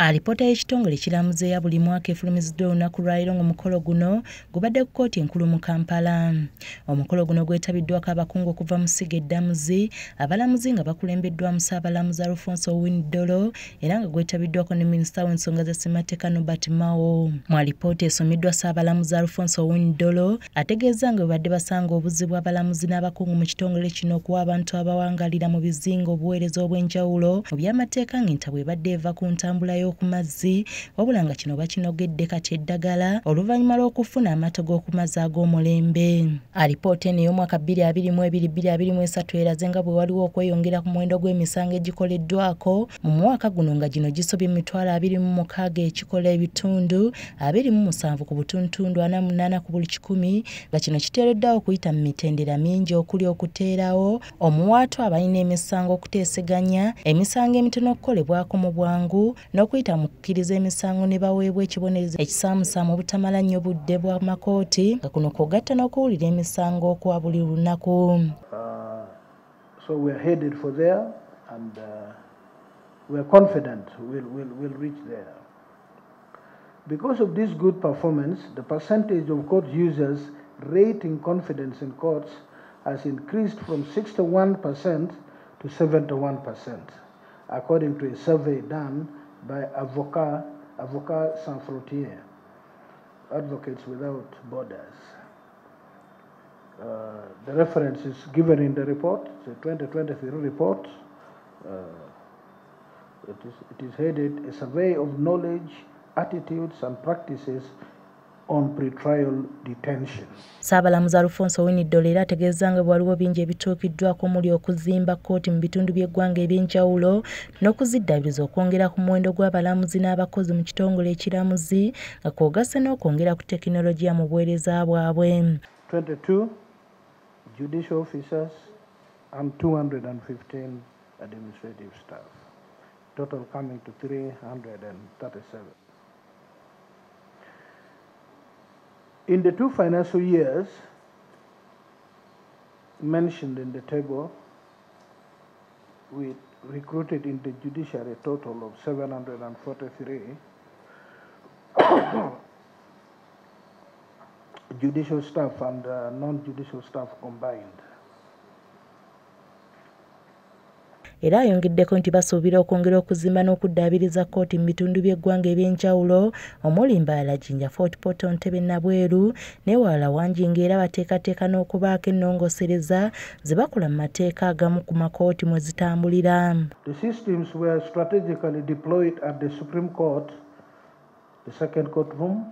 Alipoota y'ekitongole ekiramuzi eya buli mwaka efulumiziddwa olunaku lwaleero ng'omukolo guno gubadde ku kkooti enkulu mu Kampala. Omukolo guno gwetabiddwako abakungu okuva mu ssiga eddamuzi, abalamuzi nga bakulembeddwa Ssaabalamuzi Alfonse Owiny-Dollo era nga gwetabiddwako ne Minisita w'ensonga z'essemateeka Norbert Mao. Mu alipoota esomiddwa Ssaabalamuzi Alfonse Owiny-Dollo ategeeza nga bwe badde basanga obuzzi bw'abalamuzi n'abakungu mu kitongole kino okuwa abantu abawangalira mu bizinga obuweereza obw'enjawulo mu by'amateeka ng'enta bwe badde eva ku ntambula ku mazzi, wabula nga kino bakinogedde kati eddagala oluvannyuma lw'okufuna amato g'okumazzi ag'omulembe. Alipoota eno ey'omwaka 2022-2023 eraze nga bwe waliwo okweyongera ku muwendo gw'emisango egikoleddwako mu mwaka guno nga gino gisobye 26,000 ekikola ebitundu 27 ku butundutundu 48 ku buli 100 nga kino kiteereddwa okuyita mu mitendera mingi okuli okuteerawo omuwaatu abalina emisango okuteeseganya, emisango emitono okukolebwako mu bwangu n'okuyita mu kukkiriza emisango ne baweebwa ekibonerezo ekisaamusaamu obutamala nnyo budde bw'amakooti nga kuno kwogatta n'okuwulira emisango okwa buli lunaku. So we are headed for there and we are confident we'll reach there. Because of this good performance, the percentage of court users rating confidence in courts has increased from 61% to 71%, according to a survey done by Avocats Sans Frontières, Advocates Without Borders. The reference is given in the report, the 2023 report. It is headed "A Survey of Knowledge, Attitudes and Practices on Pretrial Detention." Ssaabalamuzi Alfonse Owiny-Dollo era ategeeza nga waliwo bingi ebituukiddwako omuli okuzimba kkooti mu bitundu by'eggwanga eby'enjawulo n'okuziddaabiriza okwongera ku muwendo gw'abalamuzi n'abakozi mu kitongole ekiramuzi nga kwogase n'okwongera ku tekinologiya mu buweereza bwabwe. 22 judicial officers and 215 administrative staff, total coming to 337. In the two financial years mentioned in the table, we recruited in the judiciary a total of 743 judicial staff and non-judicial staff combined. Era ayongeddeko nti basuubira okwongera okuzimba n'okuddaabiriza kkooti mu bitundu by'eggwanga eby'enjawulo omuli Mbarara, Jinja, Fort Portal, Ntebe n'Abweru n'ewalala wangi ng'era bateekateeka n'okubaako ennongosereza ze bakola mu mateeka agamu ku makooti mwe zitambulira. The systems were strategically deployed at the Supreme Court, the Second Court Room,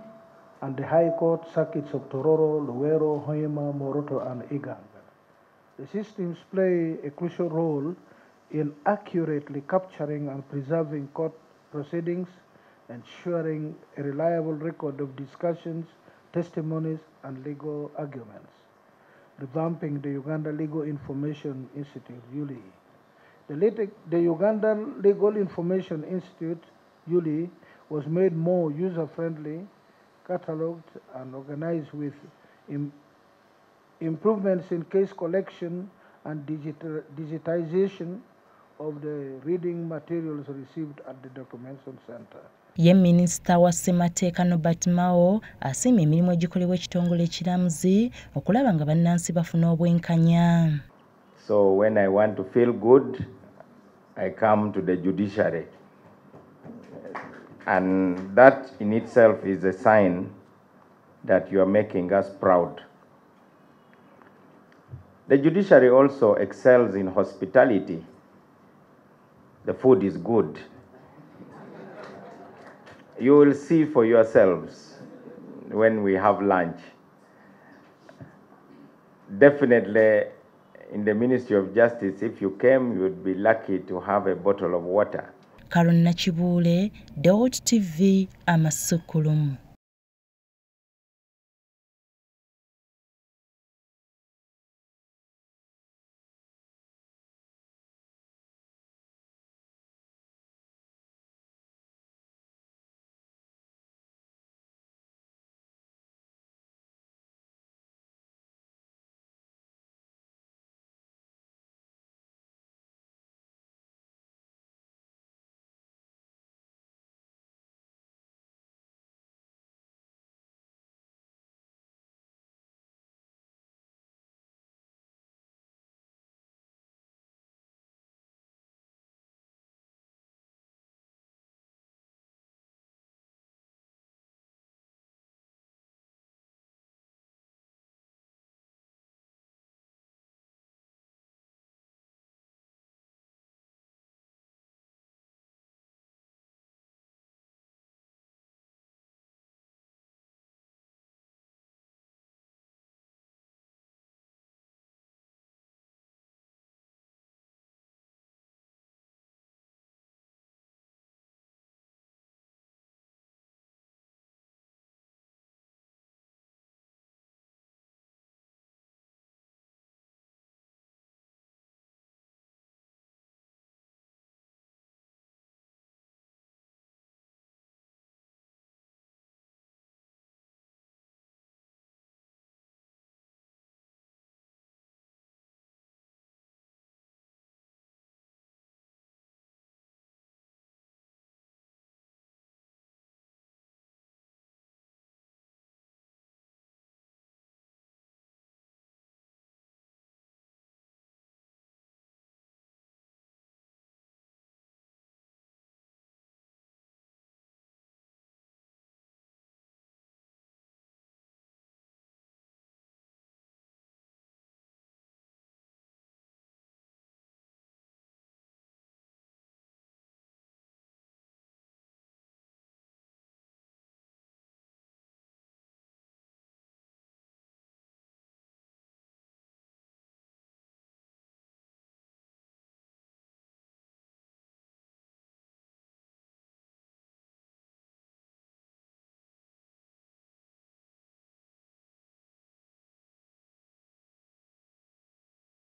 and the High Court circuits of Tororo, Luero, Hoima, Moroto and Iganga. The systems play a crucial role in accurately capturing and preserving court proceedings, ensuring a reliable record of discussions, testimonies, and legal arguments. Revamping the Uganda Legal Information Institute, ULI. The Uganda Legal Information Institute, ULI, was made more user-friendly, catalogued, and organized with improvements in case collection and digitization of the reading materials received at the documentation center. Ye Minisita wa Ssemateeka Norbert Mao asiimye emirimu egikolebwa ekitongole ekiramuzi okulaba nga bannansi bafuna obwenkanya. So when I want to feel good, I come to the judiciary. And that in itself is a sign that you are making us proud. The judiciary also excels in hospitality. The food is good. You will see for yourselves when we have lunch. Definitely, in the Ministry of Justice, if you came, you would be lucky to have a bottle of water. Karuna Chibule, Dot TV, Amasukulumu.